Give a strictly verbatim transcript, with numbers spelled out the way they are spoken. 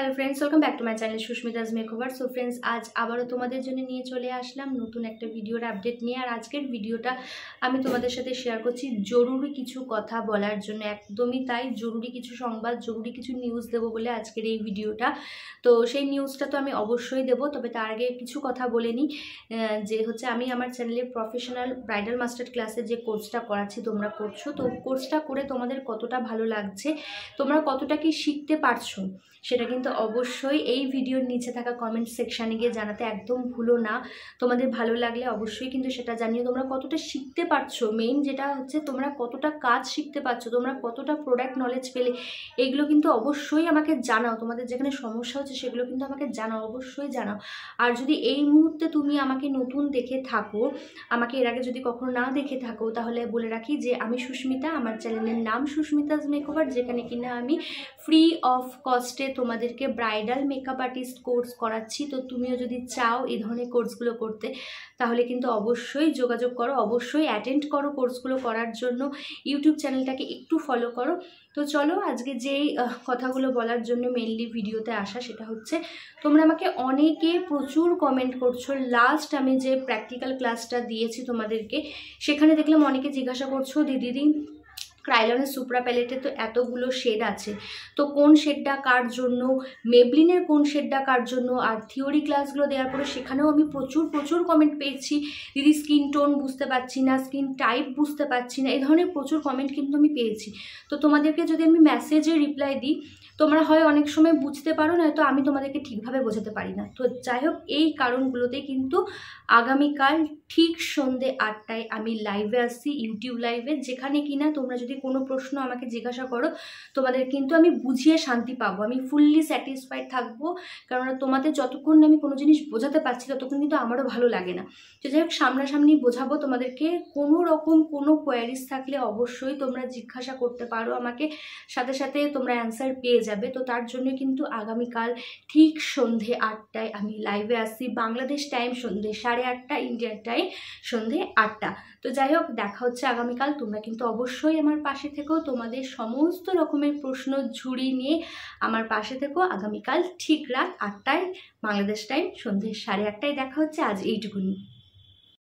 Hello friends, welcome back to my channel Susmita's makeover. So friends, आज आबारो तुम्हारे जोने निये चले आसलाम नतून एक भिडियोर अपडेट निये। और आजकेर भिडियोटा आमी तुम्हारे साथे शेयर करछि जरूरी किछु कथा बोलार जोन्नो, एकदमई ताई जरूरी किछु संबाद, जरूरी किछु निउज देबो बोले आजकेर एई भिडियोटा। तो सेई निउजटा तो आमी अवश्यई देबो, तबे तार आगे किछु कथा बोले नि जे होच्छे आमी आमार चैनेले प्रफेशनल ब्राइडल मास्टार क्लासेर जे कोर्सटा कराछि तोमरा करछो। तो कोर्सटा करे तोमादेर कतटा भालो लागछे, तोमरा कतटा कि शिखते पारछो सेटा किन्तु अवश्य এই ভিডিওর নিচে থাকা কমেন্ট সেকশানে গিয়ে জানাতে একদম ভুলো না। তোমাদের ভালো লাগলে অবশ্যই কিন্তু সেটা জানিও তোমরা কতটা শিখতে পারছো, মেইন যেটা হচ্ছে তোমরা কতটা কাজ শিখতে পারছো, তোমরা কতটা প্রোডাক্ট নলেজ পেলে, এগুলো কিন্তু অবশ্যই আমাকে জানাও। তোমাদের যেখানে সমস্যা হচ্ছে সেগুলো কিন্তু আমাকে জানাও, অবশ্যই জানাও। আর যদি এই মুহূর্তে তুমি আমাকে নতুন দেখে থাকো, আমাকে এর আগে যদি কখনো না দেখে থাকো, তাহলে বলে রাখি যে আমি সুস্মিতা, আমার চ্যানেলের নাম সুস্মিতা'স মেকওভার, যেখানে কিনা আমি ফ্রি অফ কস্টে তোমাদের के ब्राइडल मेकअप आर्टिस्ट कोर्स कराচ্ছি। तो তুমিও যদি চাও এই ধরনের কোর্সগুলো করতে, তাহলে কিন্তু অবশ্যই যোগাযোগ করো, অবশ্যই অ্যাটেন্ড করো কোর্সগুলো করার জন্য, ইউটিউব চ্যানেলটাকে একটু ফলো করো। তো চলো, আজকে যেই কথাগুলো বলার জন্য মেইনলি ভিডিওতে আসা সেটা হচ্ছে তোমরা আমাকে অনেকে প্রচুর কমেন্ট করছো। লাস্ট আমি যে প্র্যাকটিক্যাল ক্লাসটা দিয়েছি তোমাদেরকে, সেখানে দেখলাম অনেকে জিজ্ঞাসা করছো দিদি দিদি क्राइलॉन सुप्रा पैलेटे तो एतगुलो शेड आछे, तो कौन शेडटा कार जोन्नो, मेबलिनेर कौन शेडटा कार जोन्नो। और थियोरी क्लासगुलो देवार परे सेखानेओ आमी प्रचुर प्रचुर कमेंट पेयेछि दिदी स्किन टोन बुझते पारछि ना, स्किन टाइप बुझते पारछि ना, एई धरनेर प्रचुर कमेंट किन्तु आमी पेयेछि। तो तोमादेरके जोदि आमी मेसेजे रिप्लाई दिई তোমরা হয় অনেক সময় বুঝতে পারো, নয়তো আমি তোমাদেরকে ঠিকভাবে বোঝাতে পারি না। তো যাই হোক, এই কারণগুলোতে কিন্তু আগামীকাল ঠিক সন্ধে আটটায় আমি লাইভে আসছি, ইউটিউব লাইভে, যেখানে কিনা তোমরা যদি কোনো প্রশ্ন আমাকে জিজ্ঞাসা করো, তোমাদের কিন্তু আমি বুঝিয়ে শান্তি পাবো, আমি ফুললি স্যাটিসফাইড থাকবো। কারণ তোমাদের যতক্ষণ আমি কোনো জিনিস বোঝাতে পারছি ততক্ষণ কিন্তু আমারও ভালো লাগে না। তো যাই হোক, সামনাসামনি বোঝাবো তোমাদেরকে। কোনো রকম কোনো কোয়ারিজ থাকলে অবশ্যই তোমরা জিজ্ঞাসা করতে পারো আমাকে, সাথে সাথে তোমরা অ্যান্সার পেয়ে যাবে। তো তার জন্য কিন্তু আগামীকাল ঠিক সন্ধে আটটায় আমি লাইভে আসছি, বাংলাদেশ টাইম সন্ধে সাড়ে আটটা, ইন্ডিয়ার টাইম সন্ধে আটটা। তো যাই হোক, দেখা হচ্ছে আগামীকাল। তোমরা কিন্তু অবশ্যই আমার পাশে থেকো, তোমাদের সমস্ত রকমের প্রশ্ন ঝুড়ি নিয়ে আমার পাশে থেকো। আগামীকাল ঠিক রাত আটটায় বাংলাদেশ টাইম সন্ধে সাড়ে আটটায় দেখা হচ্ছে। আজ এইটুকুনি।